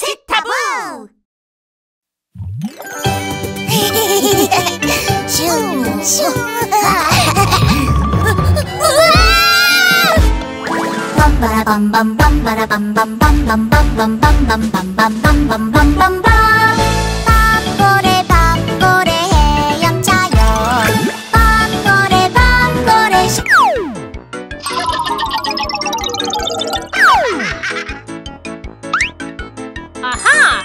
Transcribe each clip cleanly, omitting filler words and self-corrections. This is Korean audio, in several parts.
Cheetah-boo! Shoo, shoo. Bum ba bum bum bum ba da bum bum bum bum bum bum bum bum bum bum bum bum bum bum. 밤고래 밤고래 헤엄쳐요. 밤고래 밤고래 슈. 아하!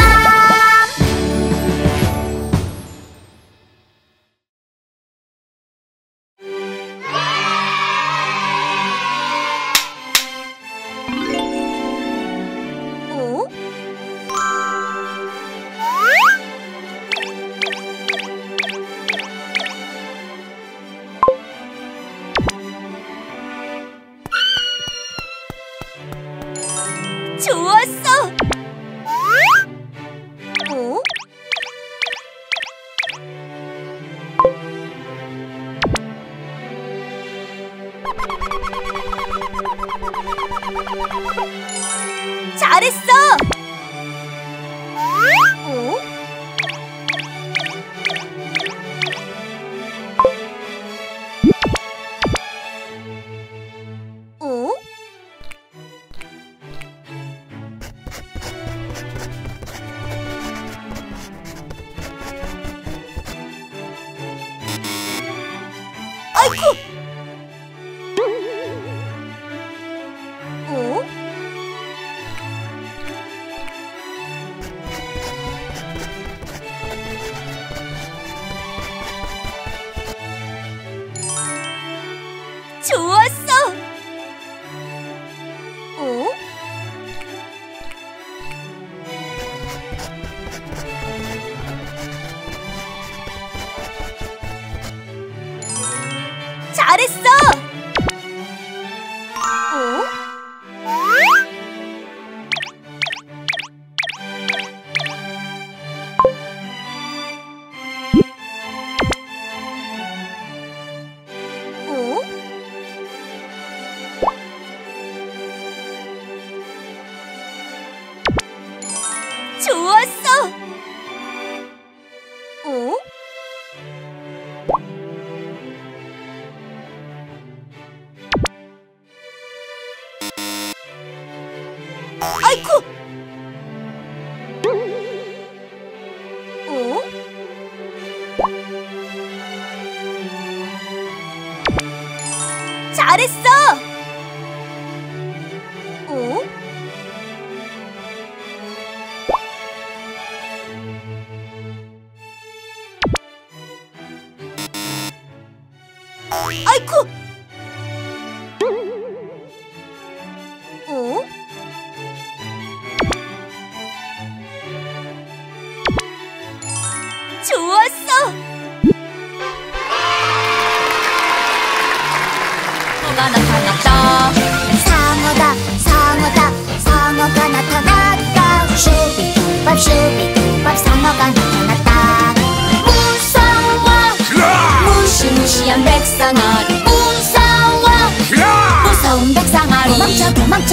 Cuckoo! Oh? 좋았어! 어? 잘했어! 어? 좋았어! 어? 아이쿠! 어? 잘했어! 어? 아이쿠! 어? 좋았어! 뭐가 나타났다? 상어가 나타났다. 슈비두밥 상어가 나타났다. 무서워! 무시무시한 백상어를 무서워! 무서운 백상아리 도망쳐!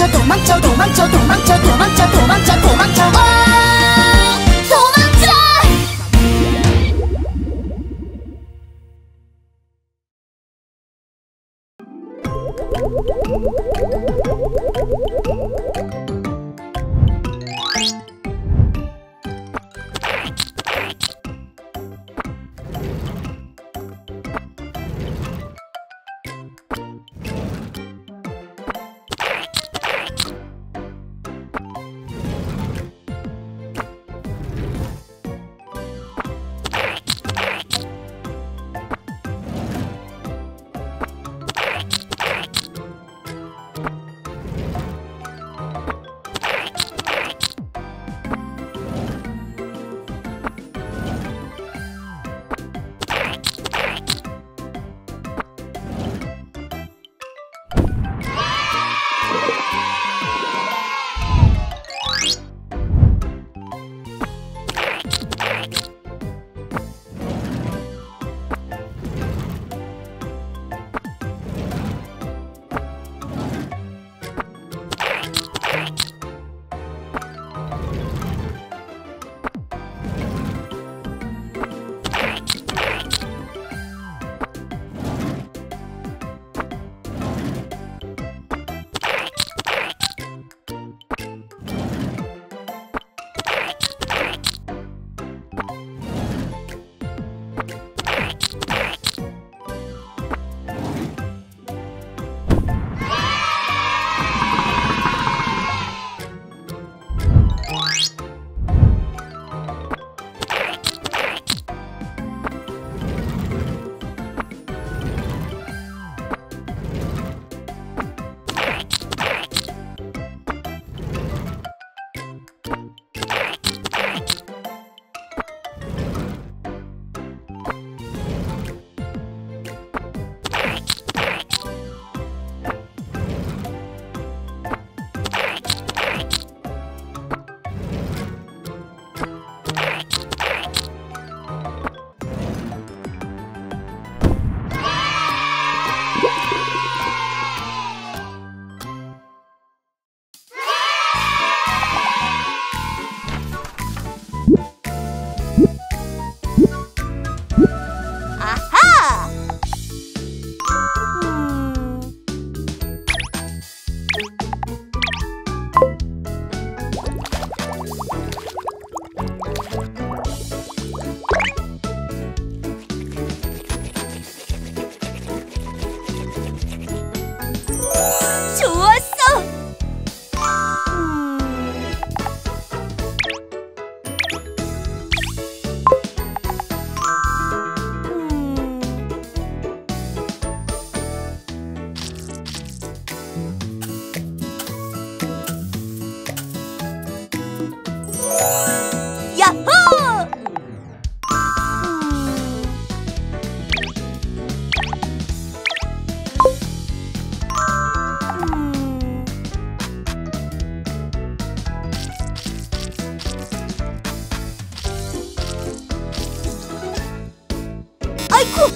아이쿠!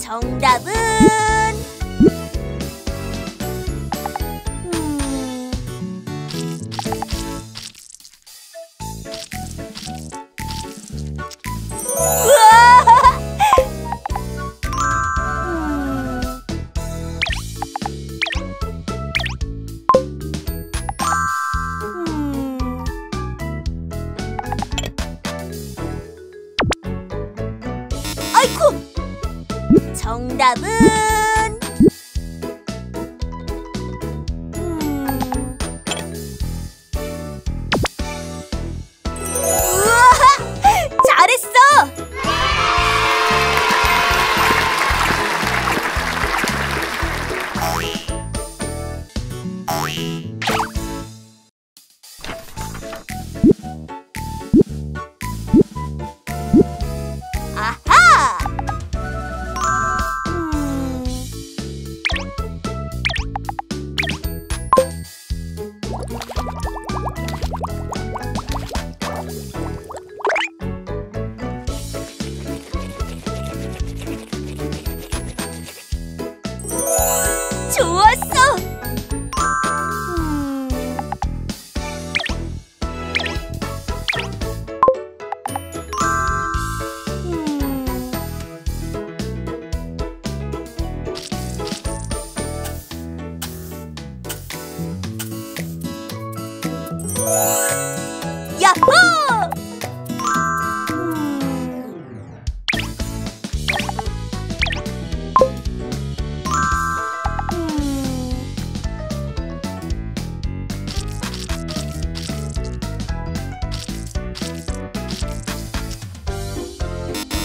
정답은 정답은 우와! 잘했어! 아하! 좋았어! 야호!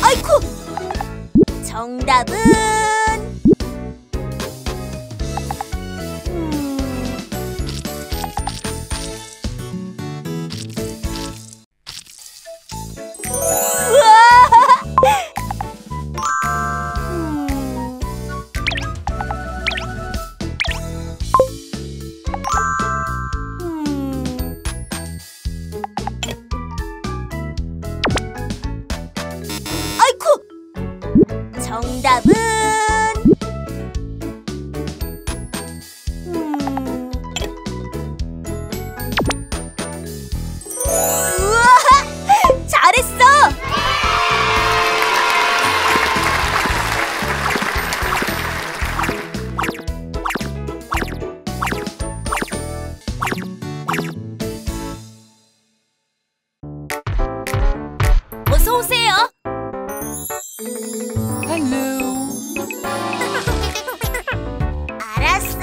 아이쿠! 정답은 정답은 우와! 잘했어! 어서 오세요! Hello. 알았어.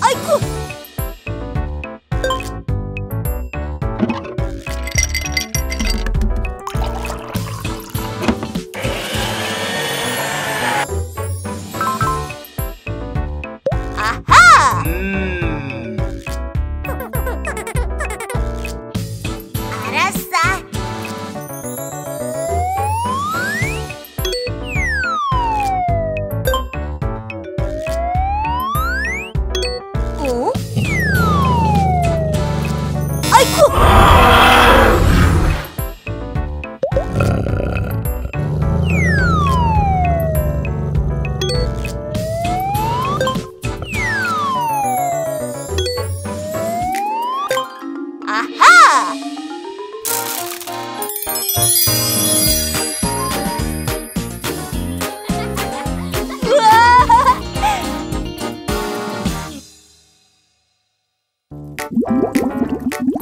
아이쿠.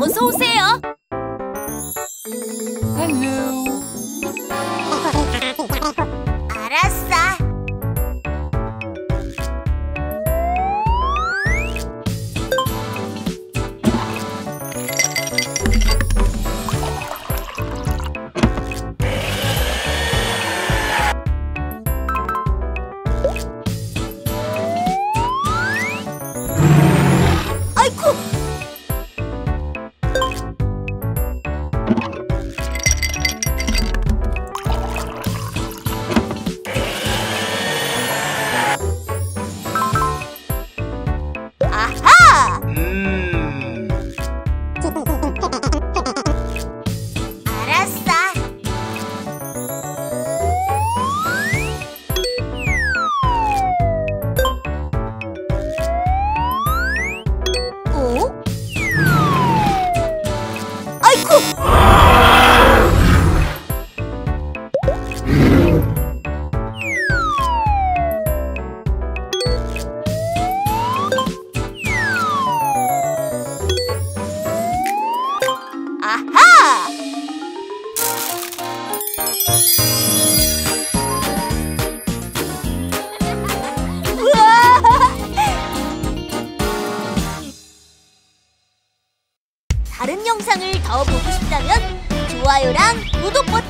어서 오세요. Hello. 알았어. 아이쿠. 다른 영상을 더 보고 싶다면 좋아요랑 구독 버튼